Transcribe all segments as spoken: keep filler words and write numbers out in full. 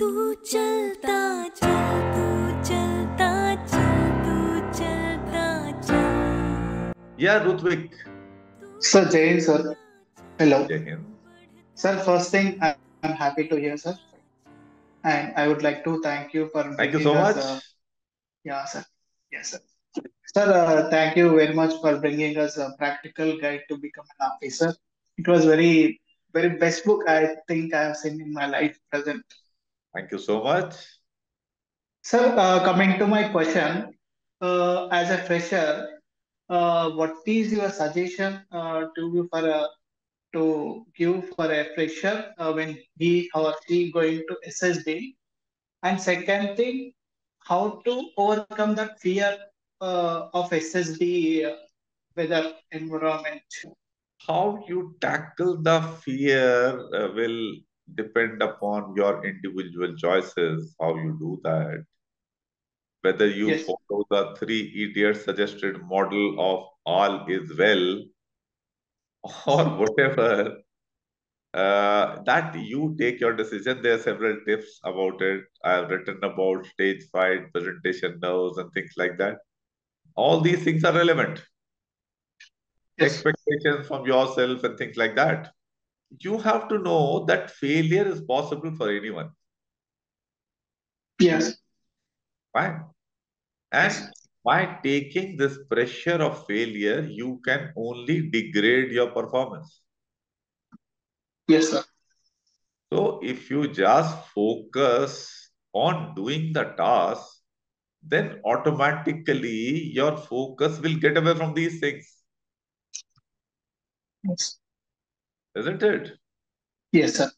Yeah, Rutvik. Sir, Jai Hind, sir. Hello. Jai Hind. Sir, first thing, I'm happy to hear, sir. And I would like to thank you for... Thank you so us, much. Uh, yeah, sir. Yes, sir. Sir, uh, thank you very much for bringing us a practical guide to become an officer. It was very, very best book I think I have seen in my life present. Thank you so much. Sir, uh, coming to my question, uh, as a fresher, Uh, what is your suggestion uh, to for a, to give for a fresher uh, when he or she going to S S B? And second thing, how to overcome the fear uh, of S S B uh, weather environment? How you tackle the fear uh, will depend upon your individual choices, how you do that. Whether you yes. follow the three idiots suggested model of all is well or whatever, uh, that you take your decision. There are several tips about it. I have written about stage fight, presentation nerves and things like that. All these things are relevant. Yes. Expectations from yourself and things like that. You have to know that failure is possible for anyone. Yes. Fine. And by taking this pressure of failure, you can only degrade your performance. Yes, sir. So if you just focus on doing the task, then automatically your focus will get away from these things. Yes. Isn't it? Yes, sir.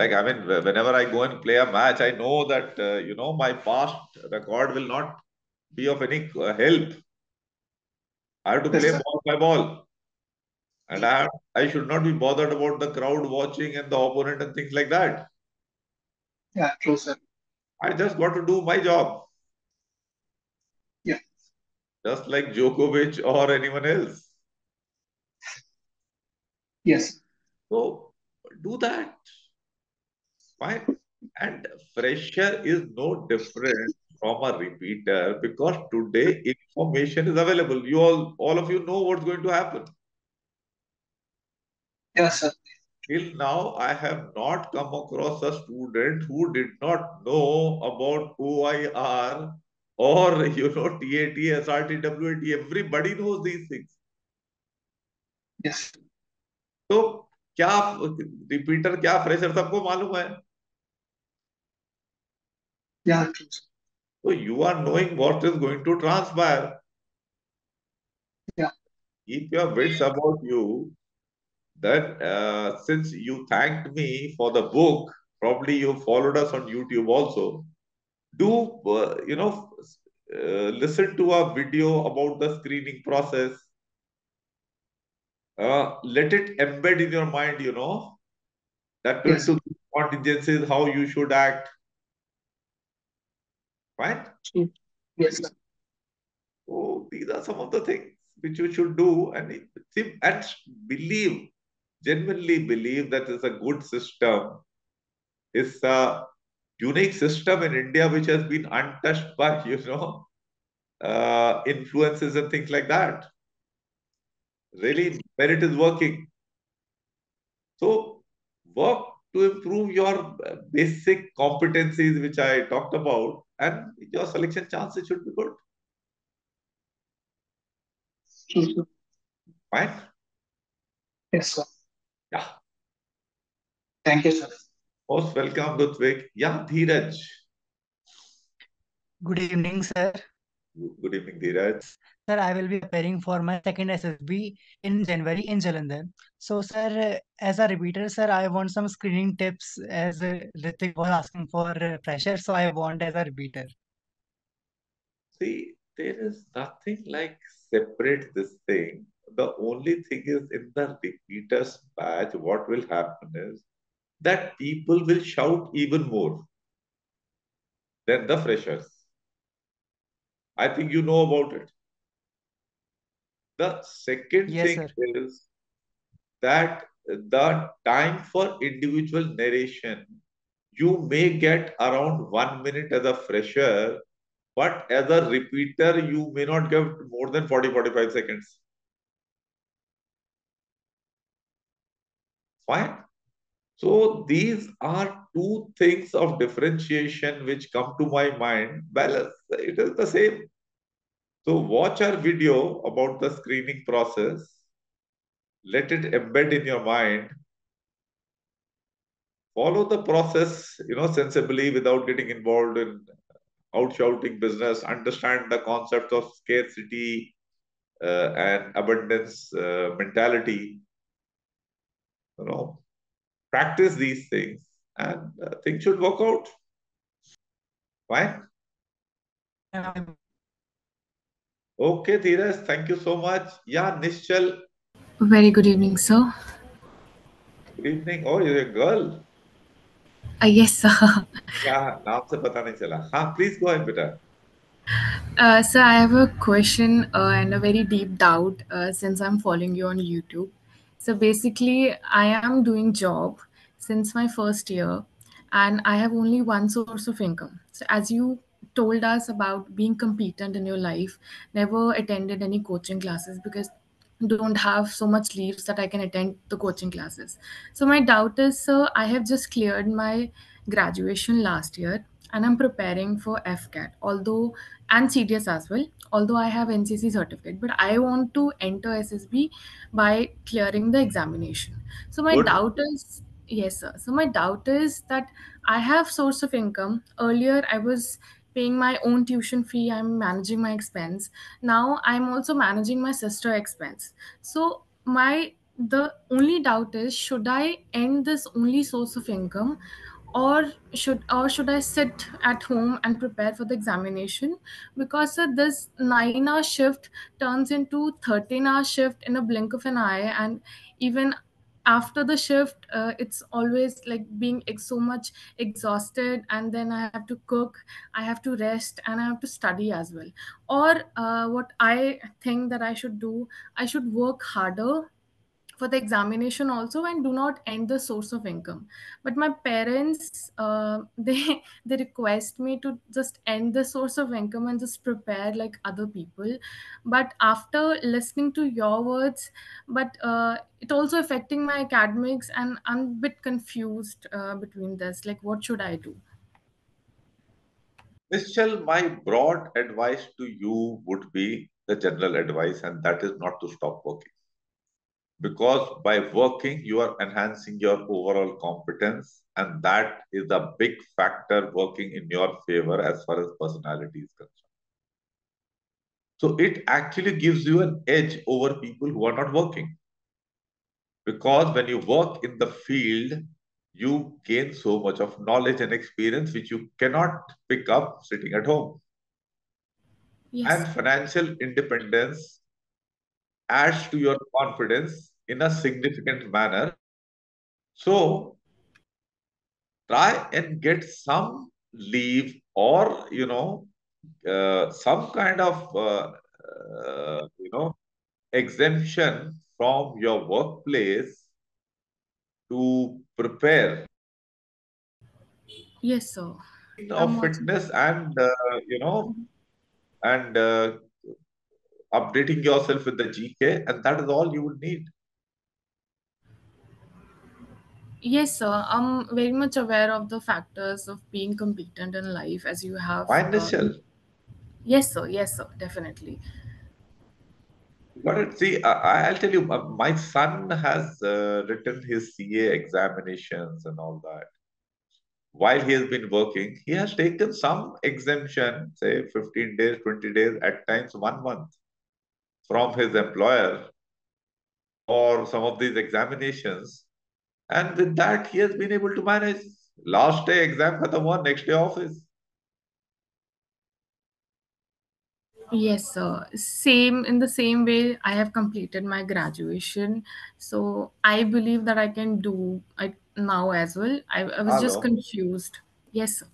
Like, I mean, whenever I go and play a match, I know that, uh, you know, my past record will not be of any uh, help. I have to yes, play sir. ball by ball. And I, have, I should not be bothered about the crowd watching and the opponent and things like that. Yeah, true, sir. I just got to do my job. Yeah. Just like Djokovic or anyone else. Yes. So, do that. Fine. And fresher is no different from a repeater because today information is available. You all, all of you know what's going to happen. Yes, sir. Till now, I have not come across a student who did not know about O I R or, you know, T A T, S R T, W A T. Everybody knows these things. Yes. So, kya repeater, kya fresher, sabko malum hai. Yeah. So you are knowing what is going to transpire. Yeah. Keep your wits about you. That uh, since you thanked me for the book, probably you followed us on YouTube also. Do uh, you know? Uh, listen to our video about the screening process. Uh, let it embed in your mind. You know that yes. to contingencies, how you should act. Right? Yes, sir. So these are some of the things which you should do, and, and believe, genuinely believe that it's a good system. It's a unique system in India which has been untouched by, you know, uh, influences and things like that. Really, merit is working. So work to improve your basic competencies which I talked about. And your selection chances should be good. Yes, sir. Fine? Yes, sir. Yeah. Thank you, sir. Most welcome, Rutvik. Yeah, Dheeraj. Good evening, sir. Good evening, Dheeraj. Sir, I will be preparing for my second S S B in January in Jalandhar. So, sir, as a repeater, sir, I want some screening tips as Ritik was asking for pressure. So, I want as a repeater. See, there is nothing like separate this thing. The only thing is in the repeater's batch, what will happen is that people will shout even more than the freshers. I think you know about it. The second yes, thing sir. is that the time for individual narration, you may get around one minute as a fresher, but as a repeater, you may not get more than forty to forty-five seconds. Fine. So these are two things of differentiation which come to my mind. Balance, it is the same. So watch our video about the screening process. Let it embed in your mind. Follow the process, you know, sensibly without getting involved in out-shouting business. Understand the concept of scarcity uh, and abundance uh, mentality. You know, practice these things and uh, things should work out. Fine? Um, okay, Dheeraj, thank you so much. Yeah, Nishchal. Very good evening, sir. Good evening. Oh, you're a girl. Uh, yes, sir. Yeah, naam se pata nahi chala. Haan, please go ahead, beta. Uh, sir, I have a question uh, and a very deep doubt uh, since I'm following you on YouTube. So basically, I am doing job since my first year and I have only one source of income. So as you told us about being competent in your life, never attended any coaching classes because don't have so much leaves that I can attend the coaching classes. So my doubt is, sir, I have just cleared my graduation last year and I'm preparing for F CAT, although, and C D S as well, although I have N C C certificate, but I want to enter S S B by clearing the examination. So my Good. doubt is, yes, sir. So my doubt is that I have source of income. Earlier, I was paying my own tuition fee, I'm managing my expense. Now I'm also managing my sister's expense. So my the only doubt is, should I end this only source of income, or should or should I sit at home and prepare for the examination? Because uh, this nine hour shift turns into thirteen hour shift in a blink of an eye, and even after the shift, uh, it's always like being ex so much exhausted, and then I have to cook, I have to rest, and I have to study as well. Or uh, what I think that I should do, I should work harder for the examination also and do not end the source of income. But my parents, uh, they they request me to just end the source of income and just prepare like other people. But after listening to your words, but uh, it also affecting my academics, and I'm a bit confused uh, between this. Like, what should I do? Michelle, my broad advice to you would be the general advice, and that is not to stop working. Because by working, you are enhancing your overall competence, and that is a big factor working in your favor as far as personality is concerned. So it actually gives you an edge over people who are not working. Because when you work in the field, you gain so much of knowledge and experience which you cannot pick up sitting at home. Yes. And financial independence adds to your confidence in a significant manner. So try and get some leave or, you know, uh, some kind of, uh, uh, you know, exemption from your workplace to prepare. Yes, sir. Of fitness and, uh, you know, and uh, updating yourself with the G K, and that is all you would need. Yes, sir. I'm very much aware of the factors of being competent in life as you have. Why, Nishal? Um, yes, sir. Yes, sir. Definitely. But see, I, I'll tell you, my son has uh, written his C A examinations and all that. While he has been working, he has taken some exemption, say fifteen days, twenty days, at times one month. From his employer or some of these examinations, and with that he has been able to manage. Last day exam khatam hua, next day office. Yes, sir. Same in the same way I have completed my graduation, so I believe that I can do it now as well. I, I was Hello. just confused. Yes, sir.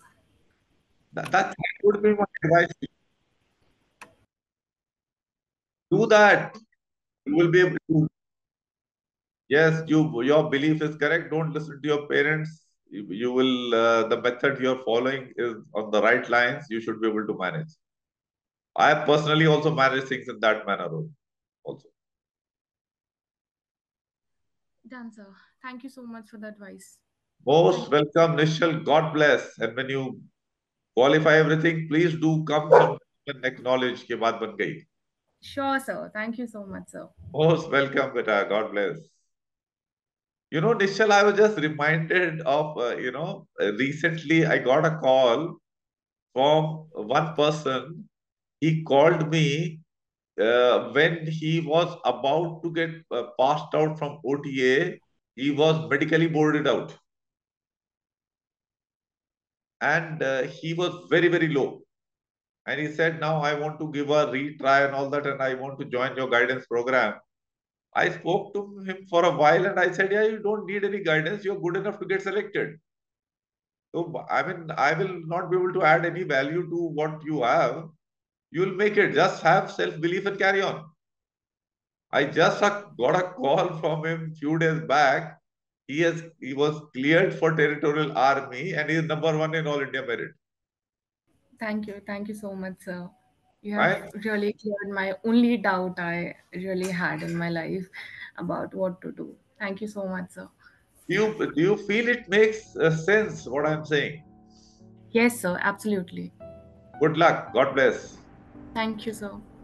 That, that would be my advice to you. Do that. You will be able to. Yes, you, your belief is correct. Don't listen to your parents. you will, uh, the method you're following is on the right lines, you should be able to manage. I personally also manage things in that manner also. Done, sir. Thank you so much for the advice. Most welcome, Nishal. God bless. And when you qualify everything, please do come and acknowledge ke baat ban gayi. Sure, sir. Thank you so much, sir. Most welcome, beta. God bless. You know, Nishal, I was just reminded of, uh, you know, recently I got a call from one person. He called me uh, when he was about to get uh, passed out from O T A. He was medically boarded out. And uh, he was very, very low. And he said, now I want to give a retry and all that, and I want to join your guidance program. I spoke to him for a while and I said, yeah, you don't need any guidance. You're good enough to get selected. So, I mean, I will not be able to add any value to what you have. You'll make it. Just have self-belief and carry on. I just got a call from him a few days back. He, has, he was cleared for Territorial Army and he is number one in All India Merit. Thank you. Thank you so much, sir. You have I, really cleared my only doubt I really had in my life about what to do. Thank you so much, sir. You, do you feel it makes uh, sense what I'm saying? Yes, sir. Absolutely. Good luck. God bless. Thank you, sir.